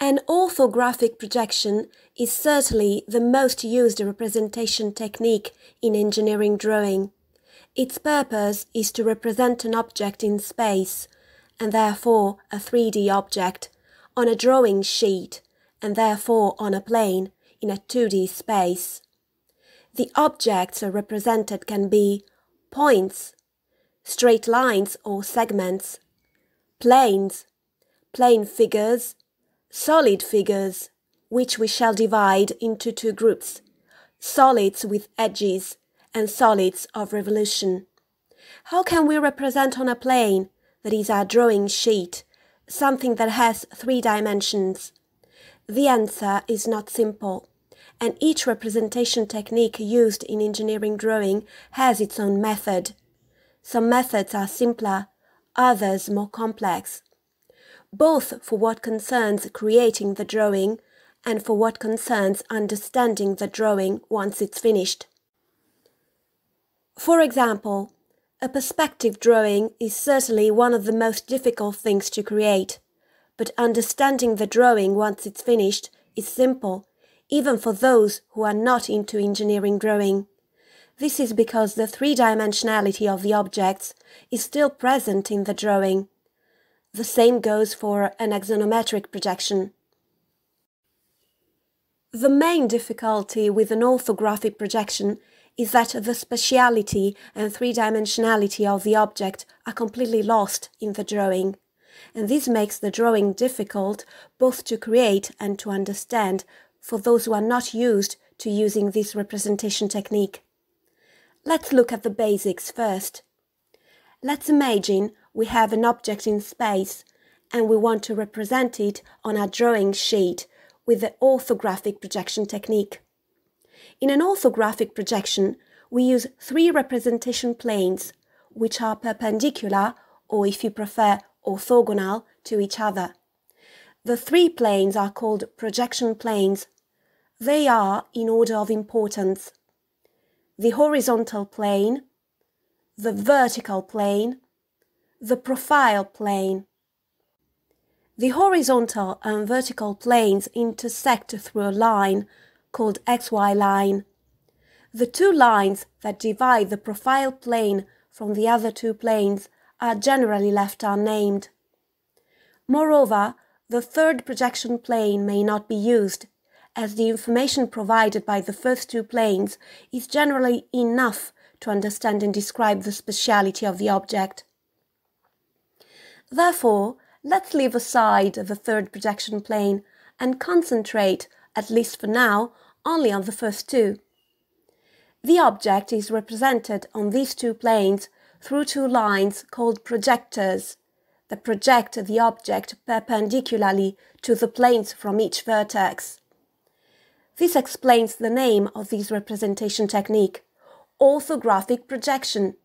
An orthographic projection is certainly the most used representation technique in engineering drawing. Its purpose is to represent an object in space, and therefore a 3D object, on a drawing sheet, and therefore on a plane, in a 2D space. The objects represented can be points, straight lines or segments, planes, plane figures, solid figures, which we shall divide into two groups, solids with edges and solids of revolution. How can we represent on a plane, that is our drawing sheet, something that has 3 dimensions? The answer is not simple, and each representation technique used in engineering drawing has its own method. Some methods are simpler, others more complex, both for what concerns creating the drawing and for what concerns understanding the drawing once it's finished. For example, a perspective drawing is certainly one of the most difficult things to create, but understanding the drawing once it's finished is simple, even for those who are not into engineering drawing. This is because the 3-dimensionality of the objects is still present in the drawing. The same goes for an axonometric projection. The main difficulty with an orthographic projection is that the spatiality and 3-dimensionality of the object are completely lost in the drawing, and this makes the drawing difficult both to create and to understand for those who are not used to using this representation technique. Let's look at the basics first. Let's imagine we have an object in space and we want to represent it on our drawing sheet with the orthographic projection technique. In an orthographic projection, we use 3 representation planes, which are perpendicular, or if you prefer, orthogonal to each other. The 3 planes are called projection planes. They are in order of importance: the horizontal plane, the vertical plane, the profile plane. The horizontal and vertical planes intersect through a line called XY line. The 2 lines that divide the profile plane from the other 2 planes are generally left unnamed. Moreover, the 3rd projection plane may not be used, as the information provided by the first 2 planes is generally enough to understand and describe the spatiality of the object. Therefore, let's leave aside the 3rd projection plane and concentrate, at least for now, only on the first 2. The object is represented on these 2 planes through 2 lines called projectors that project the object perpendicularly to the planes from each vertex. This explains the name of this representation technique: orthographic projection.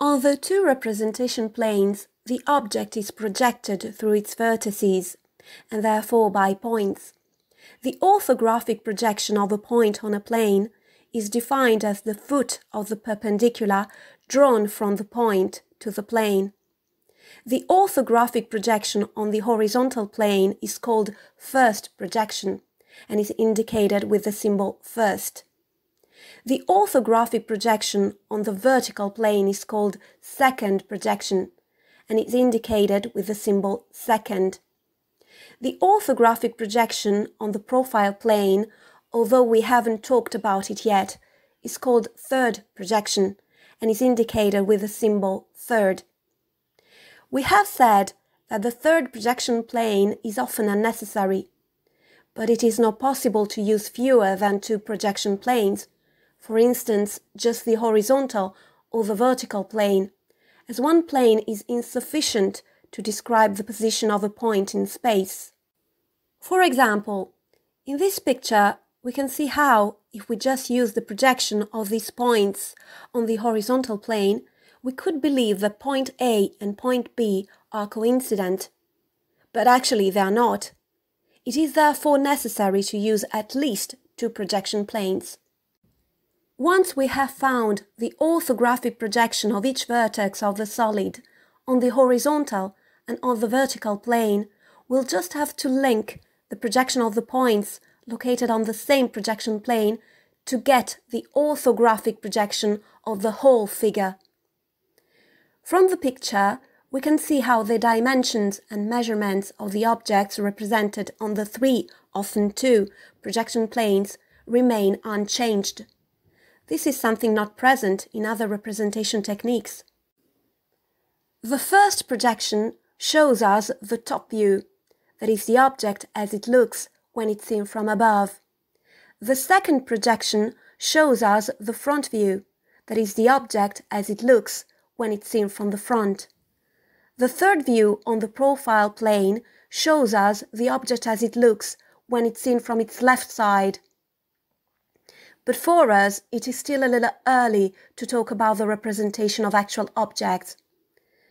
On the 2 representation planes, the object is projected through its vertices, and therefore by points. The orthographic projection of a point on a plane is defined as the foot of the perpendicular drawn from the point to the plane. The orthographic projection on the horizontal plane is called first projection and is indicated with the symbol first. The orthographic projection on the vertical plane is called second projection and is indicated with the symbol second. The orthographic projection on the profile plane, although we haven't talked about it yet, is called third projection and is indicated with the symbol third. We have said that the 3rd projection plane is often unnecessary, but it is not possible to use fewer than 2 projection planes, for instance, just the horizontal or the vertical plane, as one plane is insufficient to describe the position of a point in space. For example, in this picture, we can see how, if we just use the projection of these points on the horizontal plane, we could believe that point A and point B are coincident, but actually they are not. It is therefore necessary to use at least 2 projection planes. Once we have found the orthographic projection of each vertex of the solid on the horizontal and on the vertical plane, we'll just have to link the projection of the points located on the same projection plane to get the orthographic projection of the whole figure. From the picture, we can see how the dimensions and measurements of the objects represented on the three, often two, projection planes remain unchanged. This is something not present in other representation techniques. The first projection shows us the top view, that is the object as it looks when it's seen from above. The second projection shows us the front view, that is the object as it looks when it's seen from the front. The third view on the profile plane shows us the object as it looks when it's seen from its left side. But for us, it is still a little early to talk about the representation of actual objects.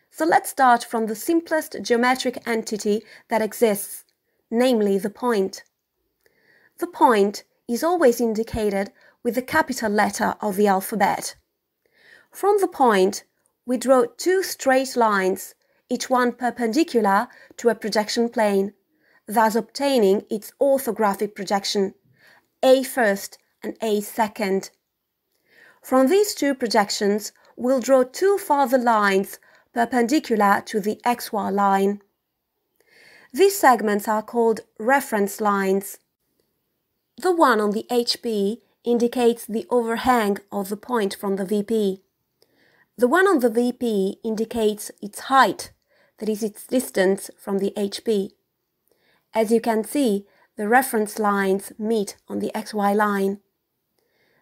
So let's start from the simplest geometric entity that exists, namely the point. The point is always indicated with the capital letter of the alphabet. From the point, we draw two straight lines, each one perpendicular to a projection plane, thus obtaining its orthographic projection, A first and A second. From these two projections, we'll draw two further lines perpendicular to the XY line. These segments are called reference lines. The one on the HP indicates the overhang of the point from the VP. The one on the VP indicates its height, that is its distance from the HP. As you can see, the reference lines meet on the XY line.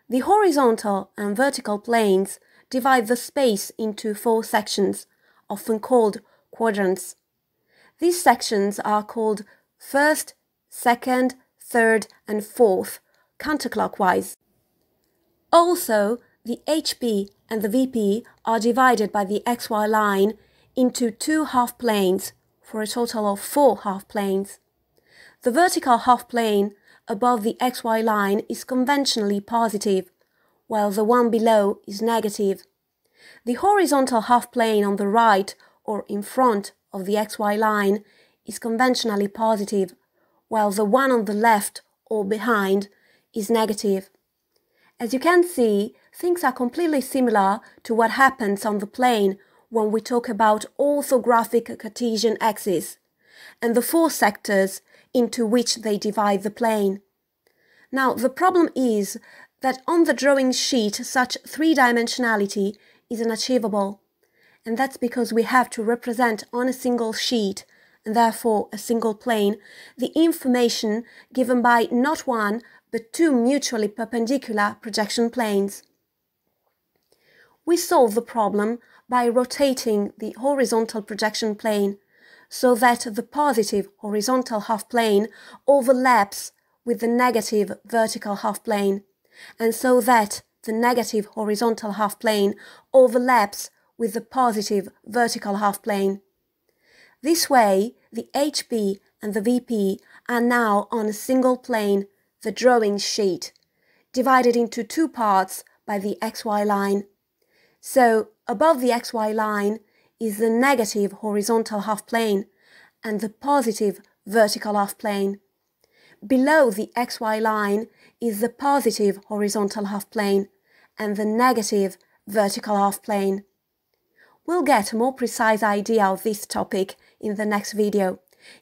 The horizontal and vertical planes divide the space into four sections, often called quadrants. These sections are called first, second, third and fourth, counterclockwise. Also, the HP and the VP are divided by the XY line into two half planes, for a total of four half planes. The vertical half plane above the XY line is conventionally positive, while the one below is negative. The horizontal half plane on the right, or in front of the XY line, is conventionally positive, while the one on the left, or behind, is negative. As you can see, things are completely similar to what happens on the plane when we talk about orthographic Cartesian axes and the four sectors into which they divide the plane. Now, the problem is that on the drawing sheet such three-dimensionality is unachievable, and that's because we have to represent on a single sheet, and therefore a single plane, the information given by not one but two mutually perpendicular projection planes. We solve the problem by rotating the horizontal projection plane so that the positive horizontal half plane overlaps with the negative vertical half plane, and so that the negative horizontal half plane overlaps with the positive vertical half plane. This way, the HP and the VP are now on a single plane, the drawing sheet, divided into two parts by the XY line. So, above the XY line is the negative horizontal half plane and the positive vertical half plane. Below the XY line is the positive horizontal half plane and the negative vertical half plane. We'll get a more precise idea of this topic in the next video,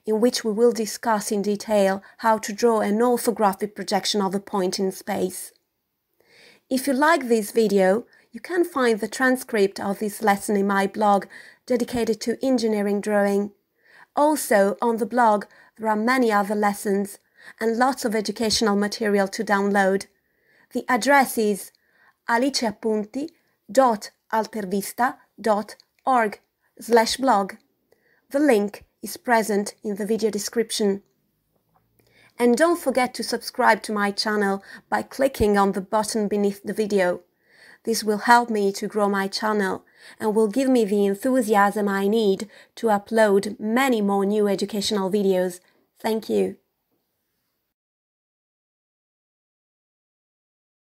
in which we will discuss in detail how to draw an orthographic projection of a point in space. If you like this video, you can find the transcript of this lesson in my blog dedicated to engineering drawing. Also, on the blog, there are many other lessons and lots of educational material to download. The address is aliceappunti.altervista.org/blog. The link is present in the video description. And don't forget to subscribe to my channel by clicking on the button beneath the video. This will help me to grow my channel and will give me the enthusiasm I need to upload many more new educational videos. Thank you.